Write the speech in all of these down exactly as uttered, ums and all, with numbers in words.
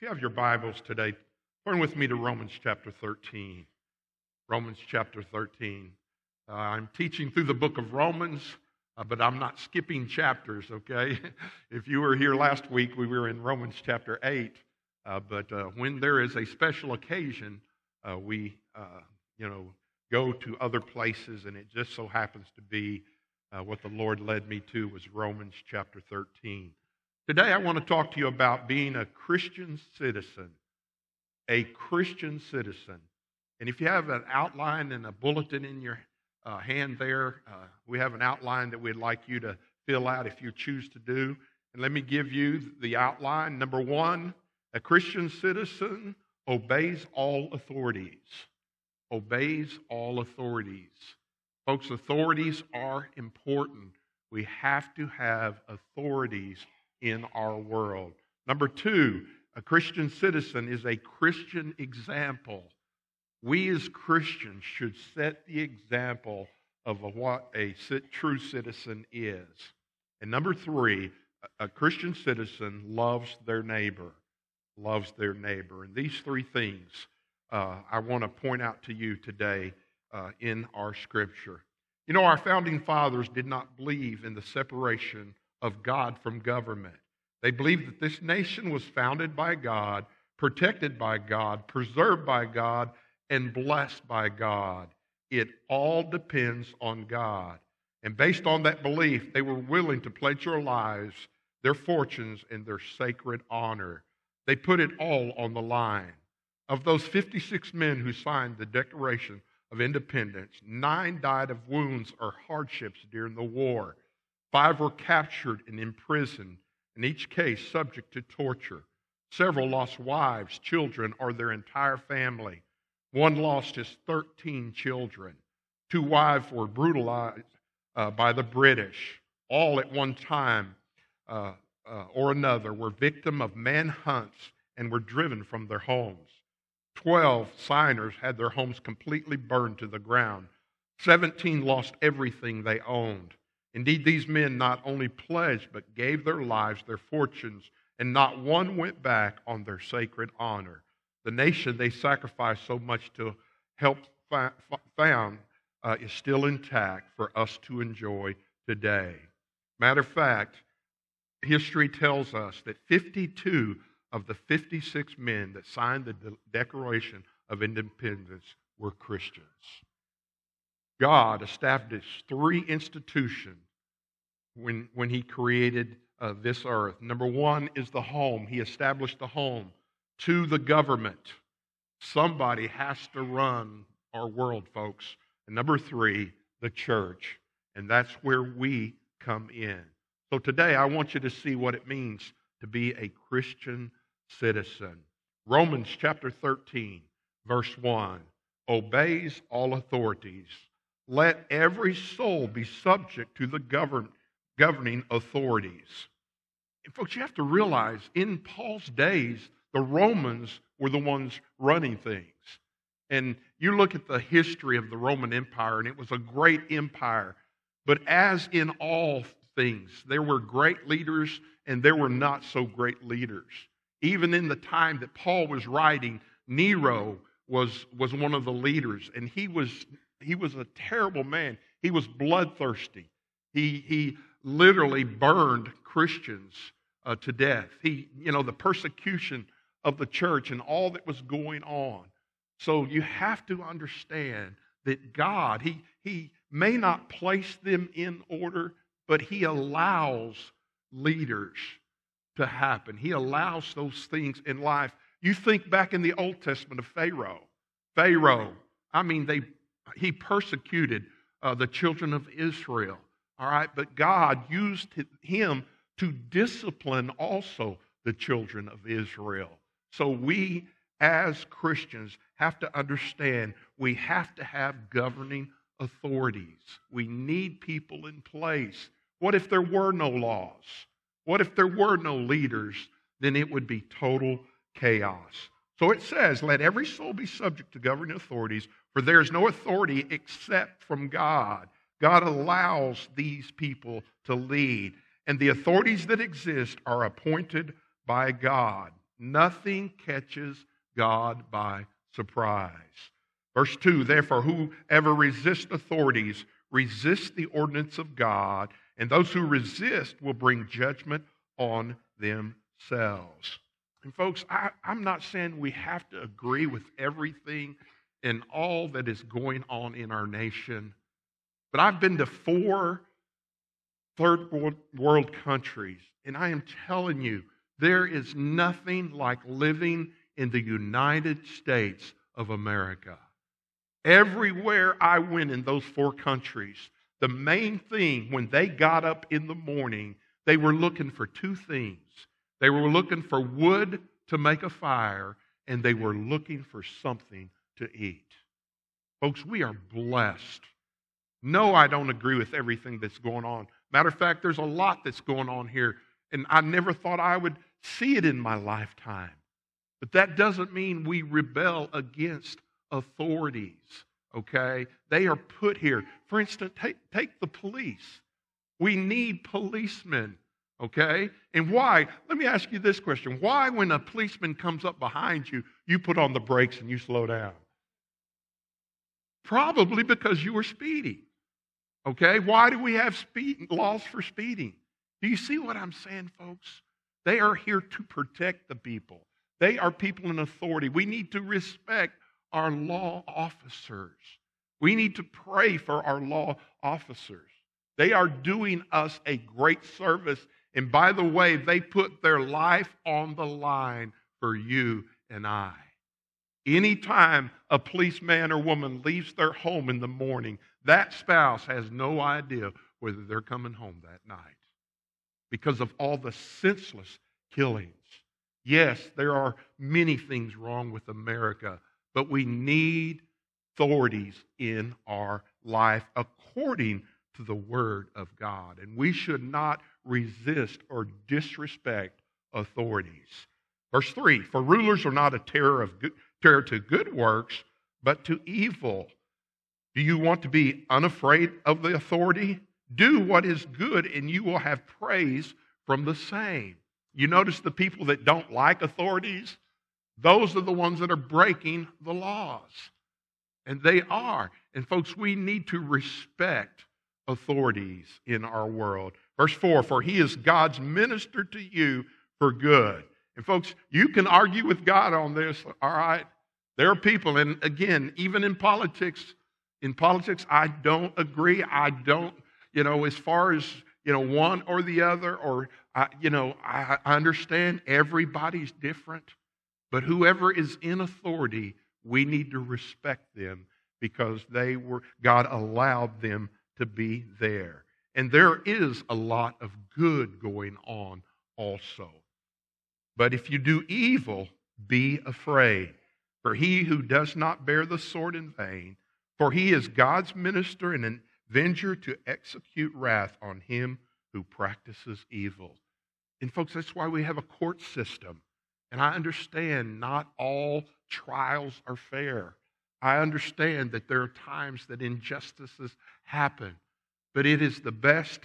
If you have your Bibles today, turn with me to Romans chapter thirteen. Romans chapter thirteen. Uh, I'm teaching through the book of Romans, uh, but I'm not skipping chapters, okay? If you were here last week, we were in Romans chapter eight, uh, but uh, when there is a special occasion, uh, we, uh, you know, go to other places, and it just so happens to be uh, what the Lord led me to was Romans chapter thirteen. Today, I want to talk to you about being a Christian citizen, a Christian citizen. And if you have an outline and a bulletin in your uh, hand there, uh, we have an outline that we'd like you to fill out if you choose to do. And let me give you the outline. Number one, a Christian citizen obeys all authorities. Obeys all authorities. Folks, authorities are important. We have to have authorities in our world. Number two, a Christian citizen is a Christian example. We as Christians should set the example of what a true citizen is. And number three, a Christian citizen loves their neighbor, loves their neighbor. And these three things uh, I want to point out to you today uh, in our Scripture. You know, our founding fathers did not believe in the separation of God from government. They believed that this nation was founded by God, protected by God, preserved by God, and blessed by God. It all depends on God. And based on that belief, they were willing to pledge their lives, their fortunes, and their sacred honor. They put it all on the line. Of those fifty-six men who signed the Declaration of Independence, nine died of wounds or hardships during the war. Five were captured and imprisoned, in each case subject to torture. Several lost wives, children, or their entire family. One lost his thirteen children. Two wives were brutalized uh, by the British. All at one time uh, uh, or another were victim of manhunts and were driven from their homes. Twelve signers had their homes completely burned to the ground. Seventeen lost everything they owned. Indeed, these men not only pledged, but gave their lives, their fortunes, and not one went back on their sacred honor. The nation they sacrificed so much to help found uh, is still intact for us to enjoy today. Matter of fact, history tells us that fifty-two of the fifty-six men that signed the Declaration of Independence were Christians. God established three institutions when, when He created uh, this earth. Number one is the home. He established the home. Two, the government. Somebody has to run our world, folks. And number three, the church. And that's where we come in. So today I want you to see what it means to be a Christian citizen. Romans chapter thirteen, verse one, obeys all authorities. Let every soul be subject to the govern, governing authorities. And folks, you have to realize, in Paul's days, the Romans were the ones running things. And you look at the history of the Roman Empire, and it was a great empire. But as in all things, there were great leaders, and there were not so great leaders. Even in the time that Paul was writing, Nero was, was one of the leaders, and he was... He was a terrible man. He was bloodthirsty. He he literally burned Christians uh, to death. He, you know, the persecution of the church and all that was going on. So you have to understand that God, he, he may not place them in order, but He allows leaders to happen. He allows those things in life. You think back in the Old Testament of Pharaoh. Pharaoh, I mean, they... He persecuted uh, the children of Israel, all right? But God used him to discipline also the children of Israel. So we as Christians have to understand we have to have governing authorities. We need people in place. What if there were no laws? What if there were no leaders? Then it would be total chaos. So it says, let every soul be subject to governing authorities, for there is no authority except from God. God allows these people to lead. And the authorities that exist are appointed by God. Nothing catches God by surprise. Verse two, therefore, whoever resists authorities resists the ordinance of God, and those who resist will bring judgment on themselves. And folks, I, I'm not saying we have to agree with everything and all that is going on in our nation, but I've been to four third world, world countries, and I am telling you, there is nothing like living in the United States of America. Everywhere I went in those four countries, the main thing when they got up in the morning, they were looking for two things. They were looking for wood to make a fire, and they were looking for something to eat. Folks, we are blessed. No, I don't agree with everything that's going on. Matter of fact, there's a lot that's going on here, and I never thought I would see it in my lifetime. But that doesn't mean we rebel against authorities, okay? They are put here. For instance, take, take the police. We need policemen, okay? And why? Let me ask you this question. Why, when a policeman comes up behind you, you put on the brakes and you slow down? Probably because you were speeding, okay? Why do we have speed laws for speeding? Do you see what I'm saying, folks? They are here to protect the people. They are people in authority. We need to respect our law officers. We need to pray for our law officers. They are doing us a great service. And by the way, they put their life on the line for you and I. Anytime a policeman or woman leaves their home in the morning, that spouse has no idea whether they're coming home that night because of all the senseless killings. Yes, there are many things wrong with America, but we need authorities in our life according to the Word of God. And we should not resist or disrespect authorities. Verse three, for rulers are not a terror of good, terror to good works, but to evil. Do you want to be unafraid of the authority? Do what is good, and you will have praise from the same. You notice the people that don't like authorities? Those are the ones that are breaking the laws. And they are. And folks, we need to respect authorities in our world. Verse four, for he is God's minister to you for good. And folks, you can argue with God on this, all right? There are people, and again, even in politics, in politics, I don't agree. I don't, you know, as far as, you know, one or the other, or, I, you know, I, I understand everybody's different, but whoever is in authority, we need to respect them because they were, God allowed them to be there. And there is a lot of good going on also. But if you do evil, be afraid. For he who does not bear the sword in vain, for he is God's minister and an avenger to execute wrath on him who practices evil. And folks, that's why we have a court system. And I understand not all trials are fair. I understand that there are times that injustices happen, but it is the best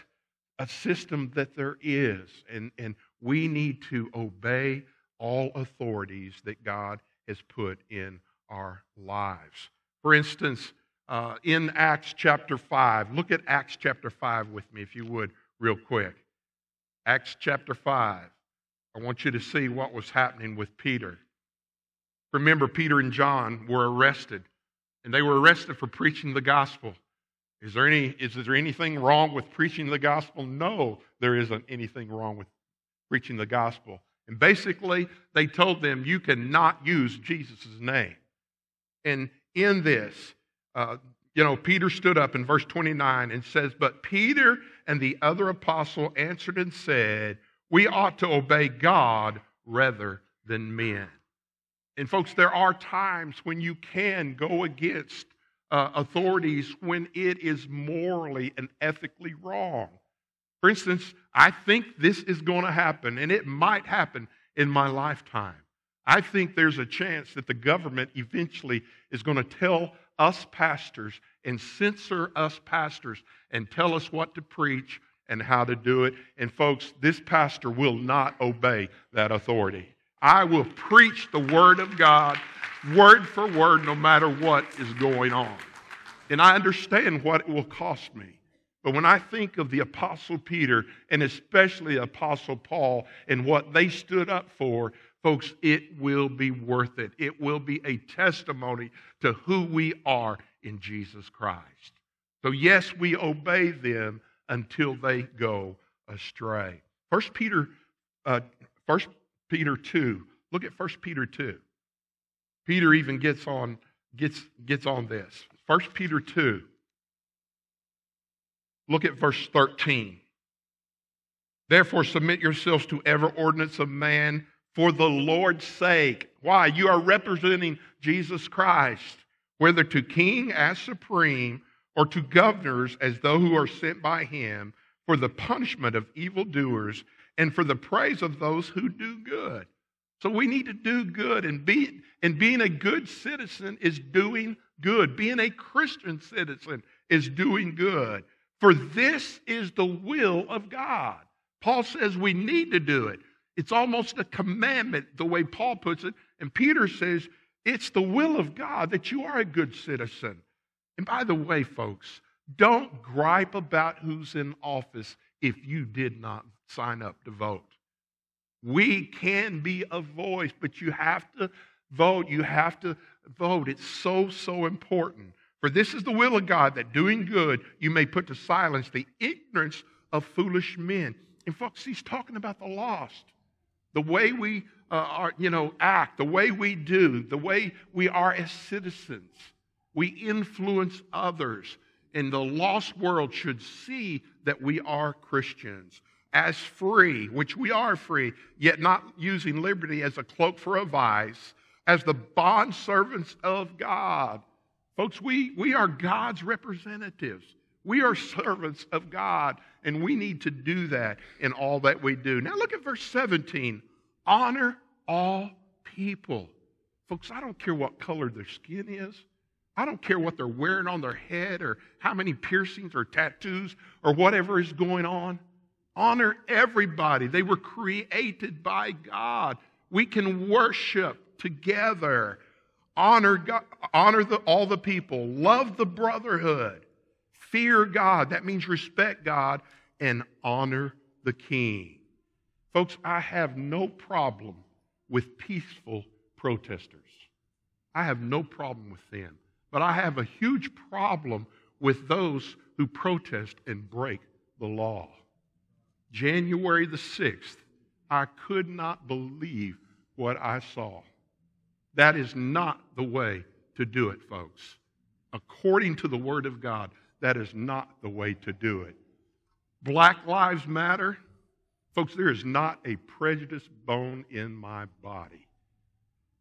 system that there is, and, and we need to obey all authorities that God has put in our lives. For instance, uh, in Acts chapter five, look at Acts chapter five with me, if you would, real quick. Acts chapter five. I want you to see what was happening with Peter. Remember, Peter and John were arrested, and they were arrested for preaching the gospel. Is there any, is there anything wrong with preaching the gospel? No, there isn't anything wrong with preaching the gospel. And basically, they told them, you cannot use Jesus' name. And in this, uh, you know, Peter stood up in verse twenty-nine and says, but Peter and the other apostle answered and said, we ought to obey God rather than men. And folks, there are times when you can go against uh, authorities when it is morally and ethically wrong. For instance, I think this is going to happen, and it might happen in my lifetime. I think there's a chance that the government eventually is going to tell us pastors and censor us pastors and tell us what to preach and how to do it. And folks, this pastor will not obey that authority. I will preach the Word of God, word for word, no matter what is going on. And I understand what it will cost me. But when I think of the Apostle Peter, and especially Apostle Paul, and what they stood up for, folks, it will be worth it. It will be a testimony to who we are in Jesus Christ. So yes, we obey them until they go astray. First Peter, uh, First Peter two. Look at First Peter two. Peter even gets on gets gets on this. First Peter two. Look at verse thirteen. Therefore, submit yourselves to every ordinance of man for the Lord's sake. Why? You are representing Jesus Christ, whether to king as supreme or to governors as though who are sent by him, for the punishment of evildoers and for the praise of those who do good. So we need to do good, and be, and being a good citizen is doing good. Being a Christian citizen is doing good. For this is the will of God. Paul says we need to do it. It's almost a commandment, the way Paul puts it. And Peter says it's the will of God that you are a good citizen. And by the way, folks, don't gripe about who's in office if you did not sign up to vote. We can be a voice, but you have to vote. You have to vote. It's so, so important. For this is the will of God, that doing good you may put to silence the ignorance of foolish men. And folks, he's talking about the lost. The way we uh, are, you know, act, the way we do, the way we are as citizens. We influence others, and the lost world should see that we are Christians. As free, which we are free, yet not using liberty as a cloak for a vice, as the bondservants of God. Folks, we, we are God's representatives. We are servants of God, and we need to do that in all that we do. Now look at verse seventeen. Honor all people. Folks, I don't care what color their skin is. I don't care what they're wearing on their head or how many piercings or tattoos or whatever is going on. Honor everybody. They were created by God. We can worship together. Honor God, honor the, all the people. Love the brotherhood. Fear God. That means respect God and honor the King. Folks, I have no problem with peaceful protesters. I have no problem with them. But I have a huge problem with those who protest and break the law. January the sixth, I could not believe what I saw. That is not the way to do it, folks. According to the Word of God, that is not the way to do it. Black Lives Matter. Folks, there is not a prejudice bone in my body.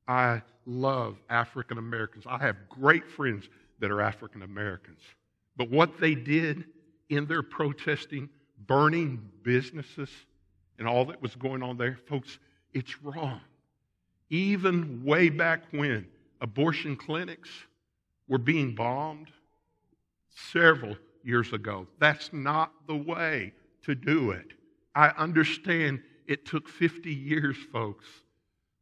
I love African Americans. I have great friends that are African Americans. But what they did in their protesting, burning businesses, and all that was going on there, folks, it's wrong. Even way back when abortion clinics were being bombed several years ago, that's not the way to do it. I understand it took fifty years, folks,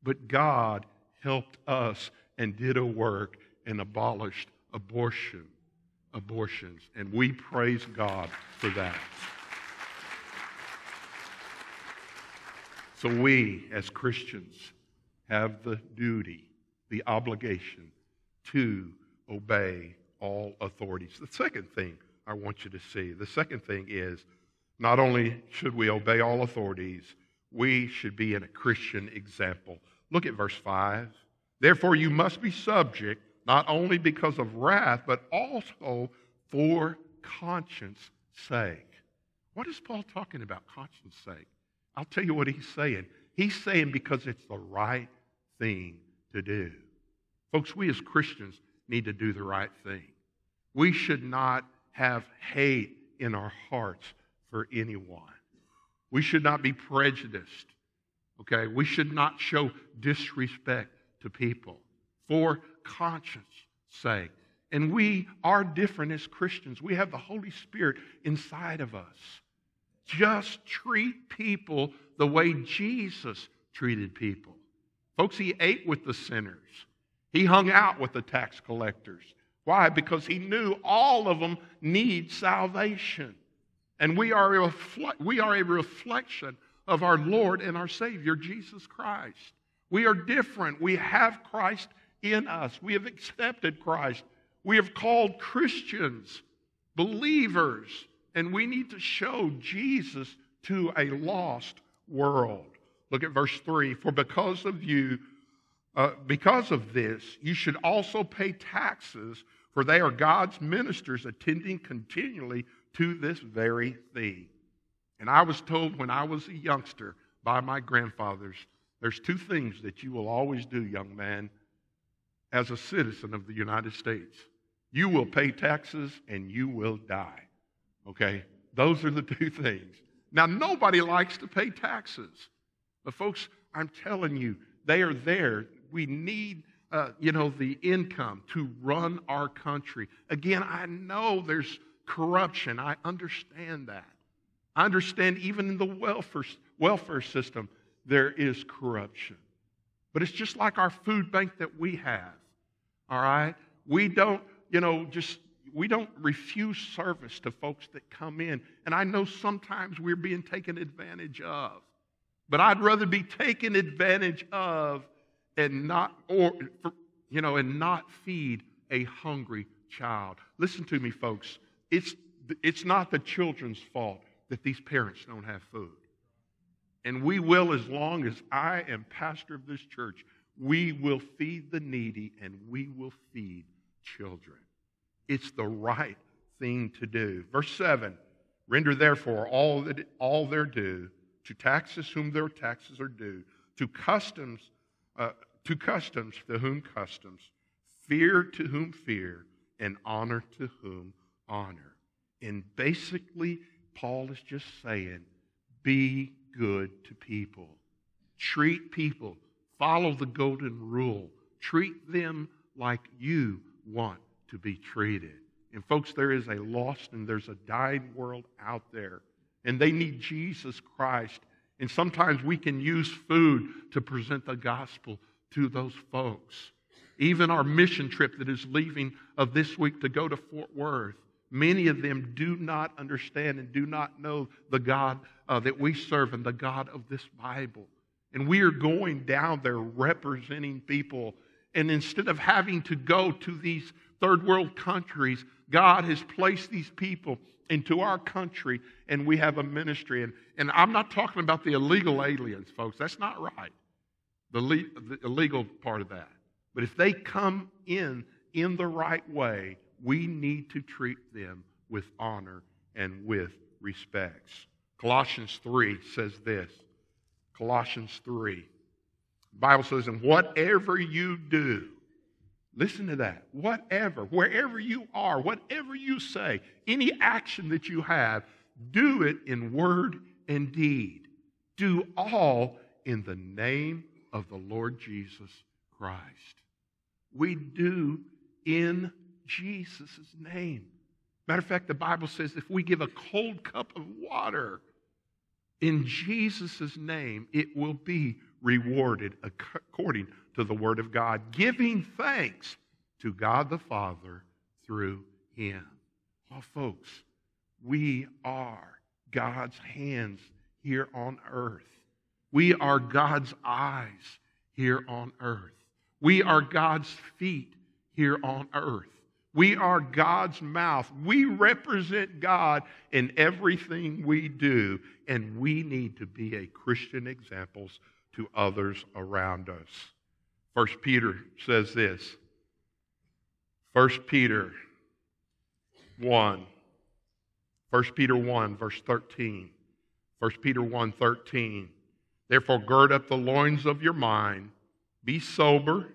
but God helped us and did a work and abolished abortion, abortions. And we praise God for that. So we, as Christians, have the duty, the obligation to obey all authorities. The second thing I want you to see, the second thing is, not only should we obey all authorities, we should be in a Christian example. Look at verse five. Therefore you must be subject, not only because of wrath, but also for conscience sake. What is Paul talking about, conscience sake? I'll tell you what he's saying. He's saying because it's the right thing to do. Folks, we as Christians need to do the right thing. We should not have hate in our hearts for anyone. We should not be prejudiced. Okay, we should not show disrespect to people for conscience sake. And we are different as Christians. We have the Holy Spirit inside of us. Just treat people the way Jesus treated people. Folks, he ate with the sinners. He hung out with the tax collectors. Why? Because he knew all of them need salvation. And we are a, we are a reflection of our Lord and our Savior, Jesus Christ. We are different. We have Christ in us. We have accepted Christ. We have called Christians, believers, and we need to show Jesus to a lost world. Look at verse three. For because of you, uh, because of this, you should also pay taxes, for they are God's ministers attending continually to this very thing. And I was told when I was a youngster by my grandfathers, there's two things that you will always do, young man, as a citizen of the United States. You will pay taxes and you will die. Okay? Those are the two things. Now, nobody likes to pay taxes. But folks, I'm telling you, they are there. We need, uh, you know, the income to run our country. Again, I know there's corruption. I understand that. I understand even in the welfare, welfare system, there is corruption. But it's just like our food bank that we have, all right? We don't, you know, just, we don't refuse service to folks that come in. And I know sometimes we're being taken advantage of. But I'd rather be taken advantage of and not, or, you know, and not feed a hungry child. Listen to me, folks. It's, it's not the children's fault that these parents don't have food. And we will, as long as I am pastor of this church, we will feed the needy and we will feed children. It's the right thing to do. Verse seven, render therefore all that all their due to taxes whom their taxes are due, to customs, uh, to customs to whom customs, fear to whom fear, and honor to whom honor. And basically, Paul is just saying, be good to people. Treat people. Follow the golden rule. Treat them like you want to be treated. And folks, there is a lost and there's a dying world out there. And they need Jesus Christ. And sometimes we can use food to present the gospel to those folks. Even our mission trip that is leaving of this week to go to Fort Worth, many of them do not understand and do not know the God uh, that we serve and the God of this Bible. And we are going down there representing people. And instead of having to go to these third world countries, God has placed these people into our country, and we have a ministry. And, and I'm not talking about the illegal aliens, folks. That's not right, the, le- the illegal part of that. But if they come in in the right way, we need to treat them with honor and with respects. Colossians three says this. Colossians three. The Bible says, and whatever you do, listen to that, whatever, wherever you are, whatever you say, any action that you have, do it in word and deed. Do all in the name of the Lord Jesus Christ. We do in Jesus' name. Matter of fact, the Bible says if we give a cold cup of water in Jesus' name, it will be rewarded according to the Word of God, giving thanks to God the Father through Him. Well, folks, we are God's hands here on earth. We are God's eyes here on earth. We are God's feet here on earth. We are God's mouth. We represent God in everything we do, and we need to be a Christian examples to others around us. First Peter says this. First Peter one. First Peter one, verse thirteen. First Peter one, thirteen. Therefore gird up the loins of your mind, be sober,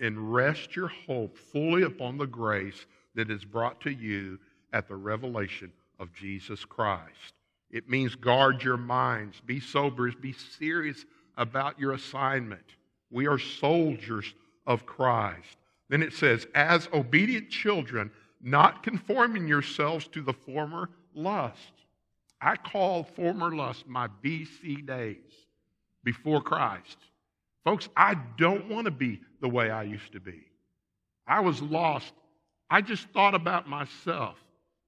and rest your hope fully upon the grace that is brought to you at the revelation of Jesus Christ. It means guard your minds, be sober, be serious about your assignment. We are soldiers of Christ. Then it says, as obedient children, not conforming yourselves to the former lust. I call former lust my B C days, before Christ. Folks, I don't want to be the way I used to be. I was lost. I just thought about myself.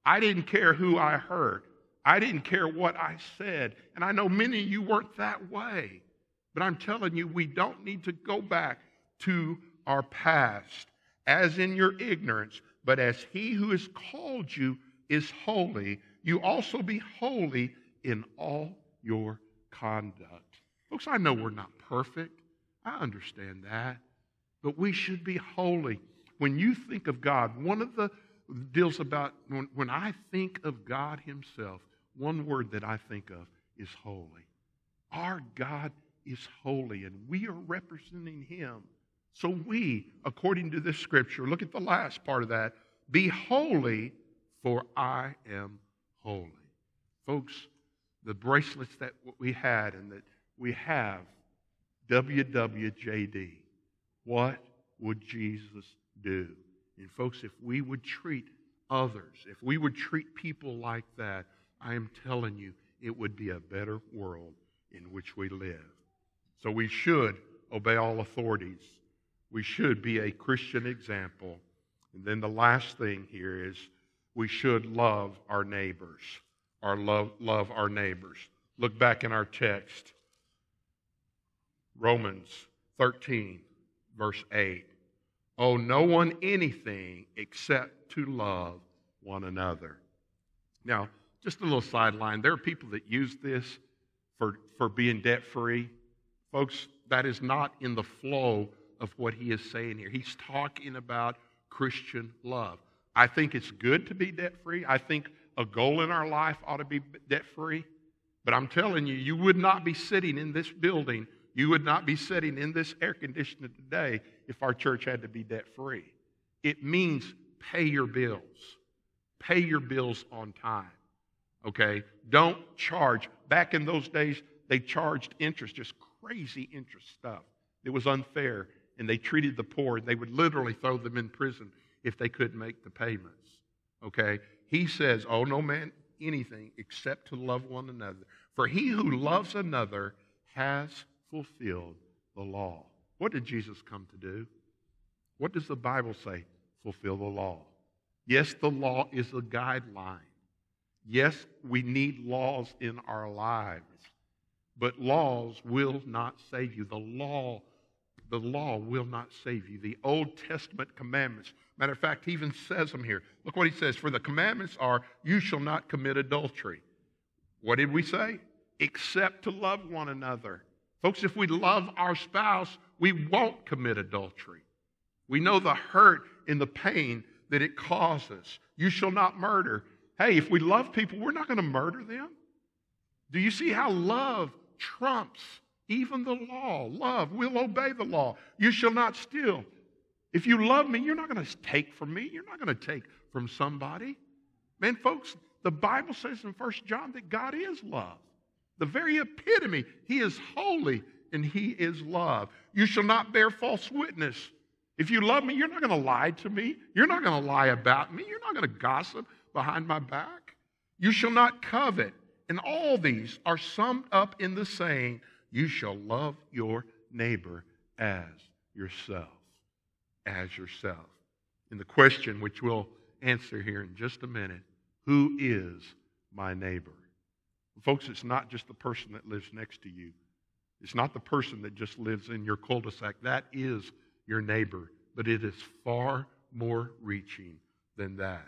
I didn't care who I heard. I didn't care what I said. And I know many of you weren't that way. But I'm telling you, we don't need to go back to our past, as in your ignorance. But as he who has called you is holy, you also be holy in all your conduct. Folks, I know we're not perfect. I understand that. But we should be holy. When you think of God, one of the deals about, when, when I think of God himself, one word that I think of is holy. Our God is holy, and we are representing him. So we, according to this scripture, look at the last part of that, be holy, for I am holy. Folks, the bracelets that we had and that we have, W W J D, what would Jesus do? And folks, if we would treat others, if we would treat people like that, I am telling you, it would be a better world in which we live. So we should obey all authorities. We should be a Christian example. And then the last thing here is we should love our neighbors. Our love, love our neighbors. Look back in our text. Romans thirteen, verse eight. Owe no one anything except to love one another. Now, just a little sideline. There are people that use this for, for being debt-free. Folks, that is not in the flow of what he is saying here. He's talking about Christian love. I think it's good to be debt-free. I think a goal in our life ought to be debt-free. But I'm telling you, you would not be sitting in this building, you would not be sitting in this air conditioner today if our church had to be debt-free. It means pay your bills. Pay your bills on time. Okay? Don't charge. Back in those days, they charged interest, just crazy interest stuff. It was unfair, and they treated the poor. They would literally throw them in prison if they couldn't make the payments. Okay? He says, owe no man anything except to love one another. For he who loves another has fulfilled the law. What did Jesus come to do? What does the Bible say? Fulfill the law. Yes, the law is a guideline. Yes, we need laws in our lives, but laws will not save you. The law, the law will not save you. The Old Testament commandments. Matter of fact, he even says them here. Look what he says. For the commandments are, you shall not commit adultery. What did we say? Except to love one another. Folks, if we love our spouse, we won't commit adultery. We know the hurt and the pain that it causes. You shall not murder. Hey, if we love people, we're not going to murder them. Do you see how love trumps even the law? Love, we'll obey the law. You shall not steal. If you love me, you're not going to take from me. You're not going to take from somebody. Man, folks, the Bible says in First John that God is love. The very epitome. He is holy and he is love. You shall not bear false witness. If you love me, you're not going to lie to me. You're not going to lie about me. You're not going to gossip behind my back. You shall not covet. And all these are summed up in the saying, you shall love your neighbor as yourself. As yourself. And the question, which we'll answer here in just a minute, who is my neighbor? Folks, it's not just the person that lives next to you. It's not the person that just lives in your cul-de-sac. That is your neighbor. But it is far more reaching than that.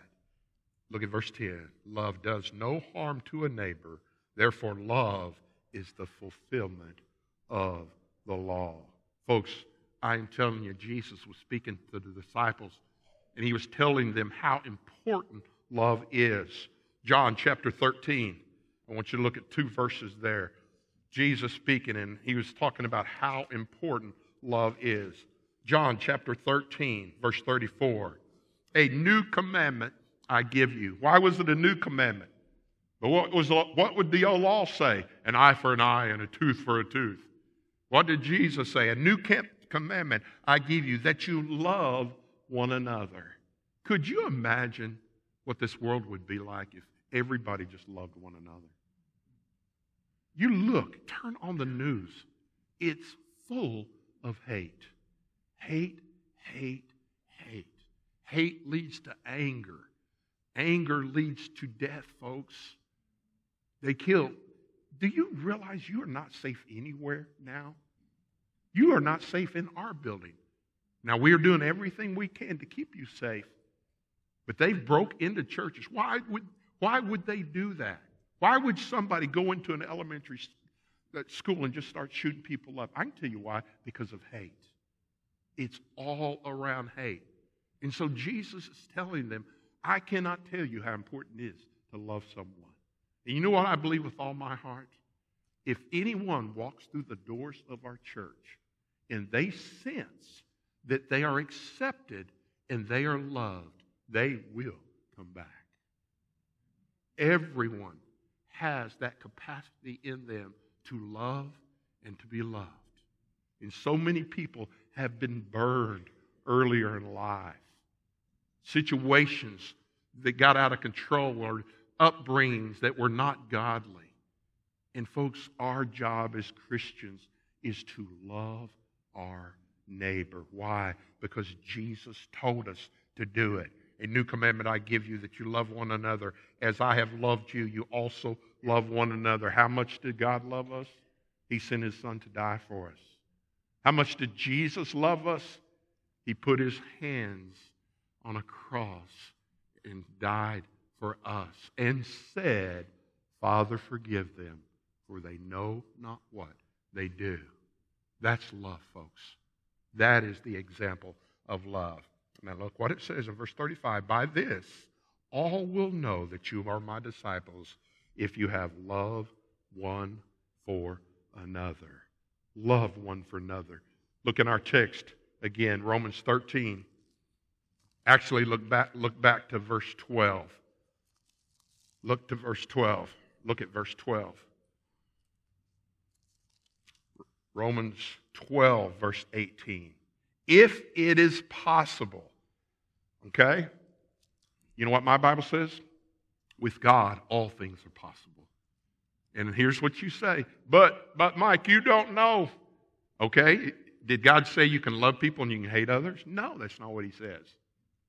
Look at verse ten. Love does no harm to a neighbor. Therefore, love is the fulfillment of the law. Folks, I am telling you, Jesus was speaking to the disciples, and he was telling them how important love is. John chapter thirteen. I want you to look at two verses there. Jesus speaking, and he was talking about how important love is. John chapter thirteen, verse thirty-four. A new commandment I give you. Why was it a new commandment? But what was what would the old law say? An eye for an eye and a tooth for a tooth. What did Jesus say? A new commandment I give you, that you love one another. Could you imagine what this world would be like if everybody just loved one another? You look, turn on the news. It's full of hate. Hate, hate, hate. Hate leads to anger. Anger leads to death, folks. They kill. Do you realize you are not safe anywhere now? You are not safe in our building. Now, we are doing everything we can to keep you safe. But they've broke into churches. Why would, why would they do that? Why would somebody go into an elementary school and just start shooting people up? I can tell you why. Because of hate. It's all around hate. And so Jesus is telling them, I cannot tell you how important it is to love someone. And you know what I believe with all my heart? If anyone walks through the doors of our church and they sense that they are accepted and they are loved, they will come back. Everyone has that capacity in them to love and to be loved. And so many people have been burned earlier in life. Situations that got out of control or upbringings that were not godly. And folks, our job as Christians is to love our neighbor. Why? Because Jesus told us to do it. A new commandment I give you, that you love one another. As I have loved you, you also love one another. How much did God love us? He sent His Son to die for us. How much did Jesus love us? He put His hands on a cross and died for us and said, Father, forgive them, for they know not what they do. That's love, folks. That is the example of love. Now look what it says in verse thirty-five. By this, all will know that you are my disciples if you have love one for another. Love one for another. Look in our text again, Romans thirteen. Actually, look back, look back to verse twelve. Look to verse twelve. Look at verse twelve. Romans twelve, verse eighteen. If it is possible, okay? You know what my Bible says? With God, all things are possible. And here's what you say. But, but Mike, you don't know. Okay? Did God say you can love people and you can hate others? No, that's not what He says.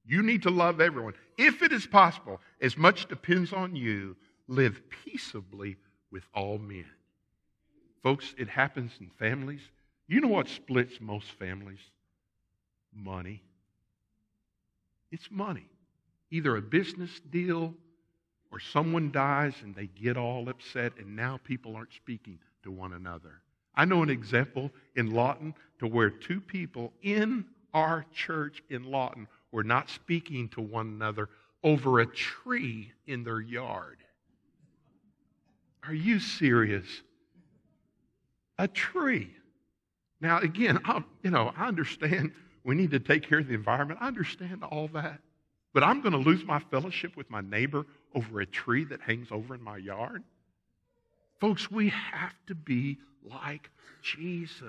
You need to love everyone. If it is possible, as much depends on you, live peaceably with all men. Folks, it happens in families. You know what splits most families? Money. It's money. Either a business deal or someone dies and they get all upset and now people aren't speaking to one another. I know an example in Lawton to where two people in our church in Lawton were not speaking to one another over a tree in their yard. Are you serious? A tree. Now again, I, you know, I understand we need to take care of the environment. I understand all that. But I'm going to lose my fellowship with my neighbor over a tree that hangs over in my yard? Folks, we have to be like Jesus.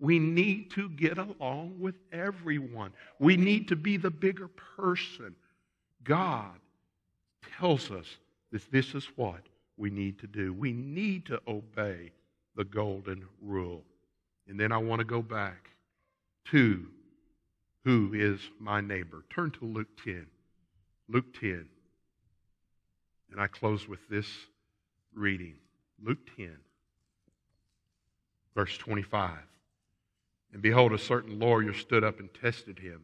We need to get along with everyone. We need to be the bigger person. God tells us that this is what we need to do. We need to obey the golden rule. And then I want to go back to who is my neighbor. Turn to Luke ten. Luke ten. And I close with this reading. Luke ten, verse twenty-five. And behold, a certain lawyer stood up and tested him.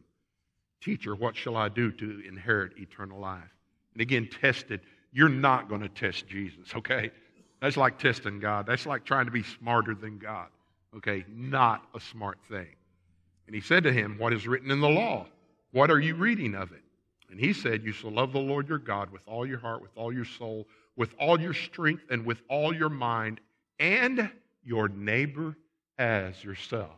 Teacher, what shall I do to inherit eternal life? And again, tested. You're not going to test Jesus, okay? That's like testing God. That's like trying to be smarter than God. Okay, not a smart thing. And he said to him, what is written in the law? What are you reading of it? And he said, you shall love the Lord your God with all your heart, with all your soul, with all your strength, and with all your mind, and your neighbor as yourself.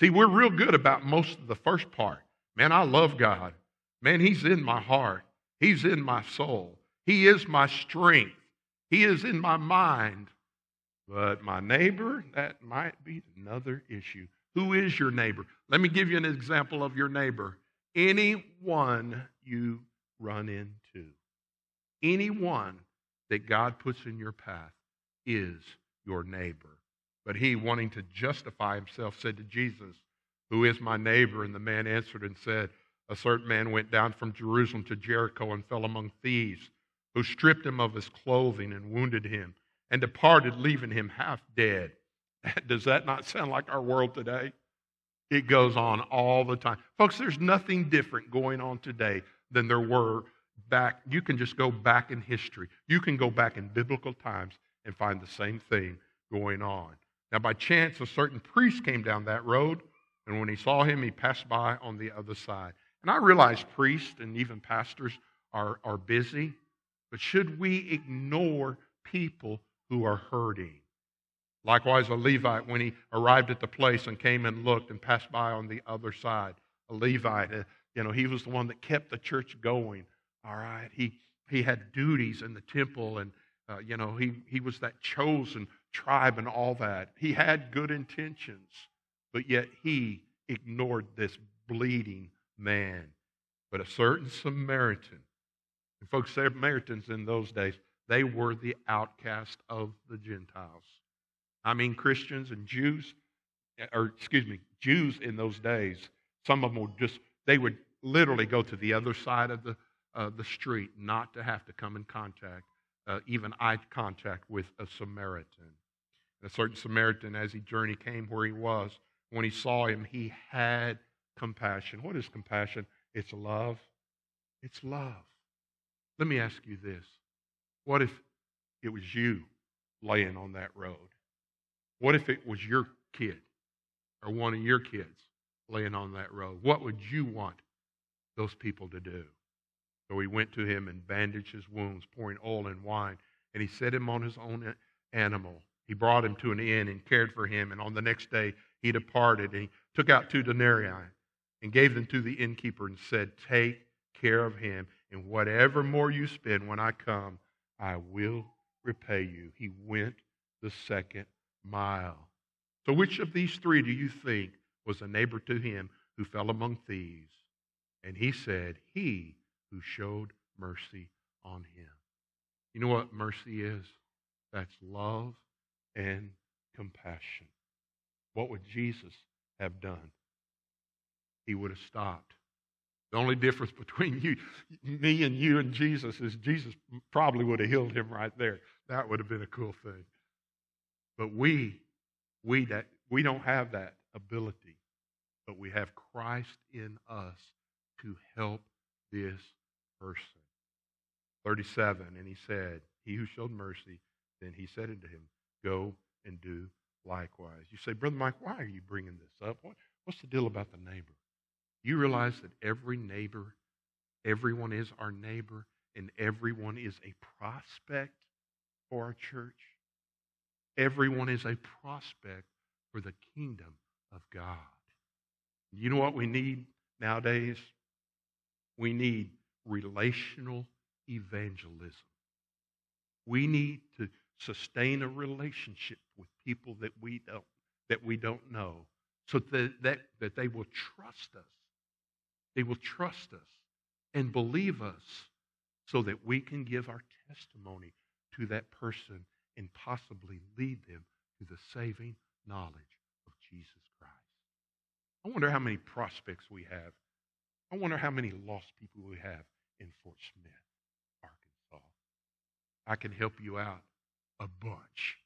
See, we're real good about most of the first part. Man, I love God. Man, He's in my heart. He's in my soul. He is my strength. He is in my mind. But my neighbor, that might be another issue. Who is your neighbor? Let me give you an example of your neighbor. Anyone you run into, anyone that God puts in your path is your neighbor. But he, wanting to justify himself, said to Jesus, "Who is my neighbor?" And the man answered and said, "A certain man went down from Jerusalem to Jericho and fell among thieves, who stripped him of his clothing and wounded him, and departed, leaving him half dead." Does that not sound like our world today? It goes on all the time. Folks, there's nothing different going on today than there were back. You can just go back in history. You can go back in biblical times and find the same thing going on. Now, by chance, a certain priest came down that road, and when he saw him, he passed by on the other side. And I realize priests and even pastors are, are busy, but should we ignore people who are hurting? Likewise, a Levite, when he arrived at the place and came and looked and passed by on the other side, a Levite, uh, you know, he was the one that kept the church going, all right? He he had duties in the temple, and, uh, you know, he, he was that chosen tribe and all that. He had good intentions, but yet he ignored this bleeding man. But a certain Samaritan, and folks, Samaritans in those days, they were the outcast of the Gentiles. I mean, Christians and Jews, or excuse me, Jews in those days, some of them would just, they would literally go to the other side of the uh, the street not to have to come in contact, uh, even eye contact with a Samaritan. And a certain Samaritan, as he journeyed, came where he was. When he saw him, he had compassion. What is compassion? It's love. It's love. Let me ask you this. What if it was you laying on that road? What if it was your kid or one of your kids laying on that road? What would you want those people to do? So he went to him and bandaged his wounds, pouring oil and wine, and he set him on his own animal. He brought him to an inn and cared for him, and on the next day he departed, and he took out two denarii and gave them to the innkeeper and said, "Take care of him, and whatever more you spend when I come, I will repay you." He went the second mile. So which of these three do you think was a neighbor to him who fell among thieves? And he said, "He who showed mercy on him." You know what mercy is? That's love and compassion. What would Jesus have done? He would have stopped. The only difference between you, me and you and Jesus is Jesus probably would have healed him right there. That would have been a cool thing. But we, we that we don't have that ability, but we have Christ in us to help this person. thirty-seven, and he said, "He who showed mercy," then he said unto him, "Go and do likewise." You say, "Brother Mike, why are you bringing this up? What, what's the deal about the neighbor?" You realize that every neighbor, everyone is our neighbor, and everyone is a prospect for our church. Everyone is a prospect for the kingdom of God. You know what we need nowadays? We need relational evangelism. We need to sustain a relationship with people that we don't, that we don't know so that, that, that they will trust us. They will trust us and believe us so that we can give our testimony to that person and possibly lead them to the saving knowledge of Jesus Christ. I wonder how many prospects we have. I wonder how many lost people we have in Fort Smith, Arkansas. I can help you out a bunch.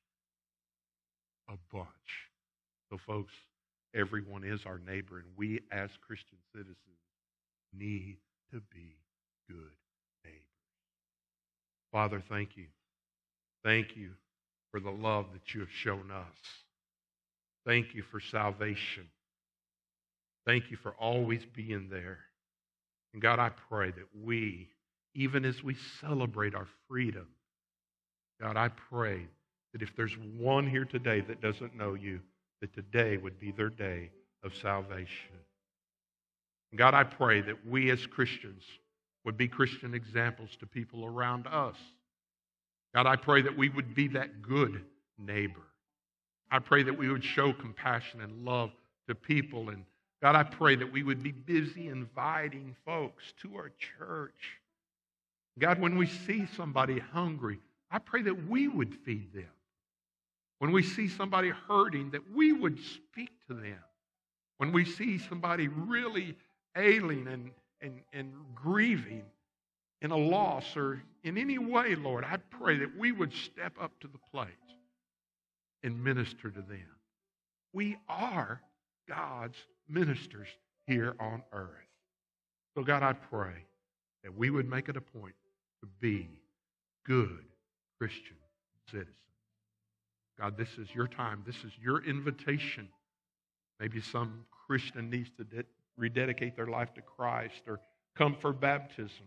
A bunch. So folks, everyone is our neighbor, and we as Christian citizens need to be good neighbors. Father, thank you. Thank you for the love that you have shown us. Thank you for salvation. Thank you for always being there. And God, I pray that we, even as we celebrate our freedom, God, I pray that if there's one here today that doesn't know you, that today would be their day of salvation. And God, I pray that we as Christians would be Christian examples to people around us. God, I pray that we would be that good neighbor. I pray that we would show compassion and love to people. And God, I pray that we would be busy inviting folks to our church. God, when we see somebody hungry, I pray that we would feed them. When we see somebody hurting, that we would speak to them. When we see somebody really ailing and, and, and grieving in a loss or in any way, Lord, I pray that we would step up to the plate and minister to them. We are God's ministers here on earth. So God, I pray that we would make it a point to be good Christian citizens. God, this is your time. This is your invitation. Maybe some Christian needs to de- rededicate their life to Christ or come for baptism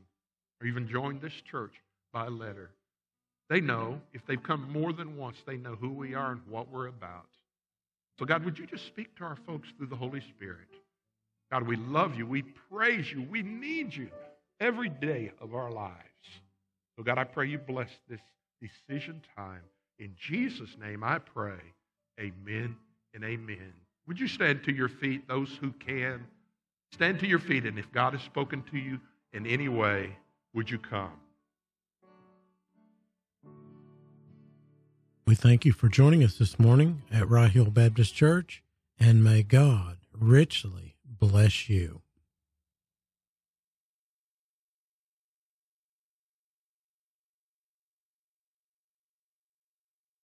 or even join this church by letter. They know, if they've come more than once, they know who we are and what we're about. So God, would you just speak to our folks through the Holy Spirit? God, we love you. We praise you. We need you every day of our lives. So God, I pray you bless this decision time. In Jesus' name I pray, amen and amen. Would you stand to your feet, those who can? Stand to your feet, and if God has spoken to you in any way, would you come? We thank you for joining us this morning at Rye Hill Baptist Church, and may God richly bless you.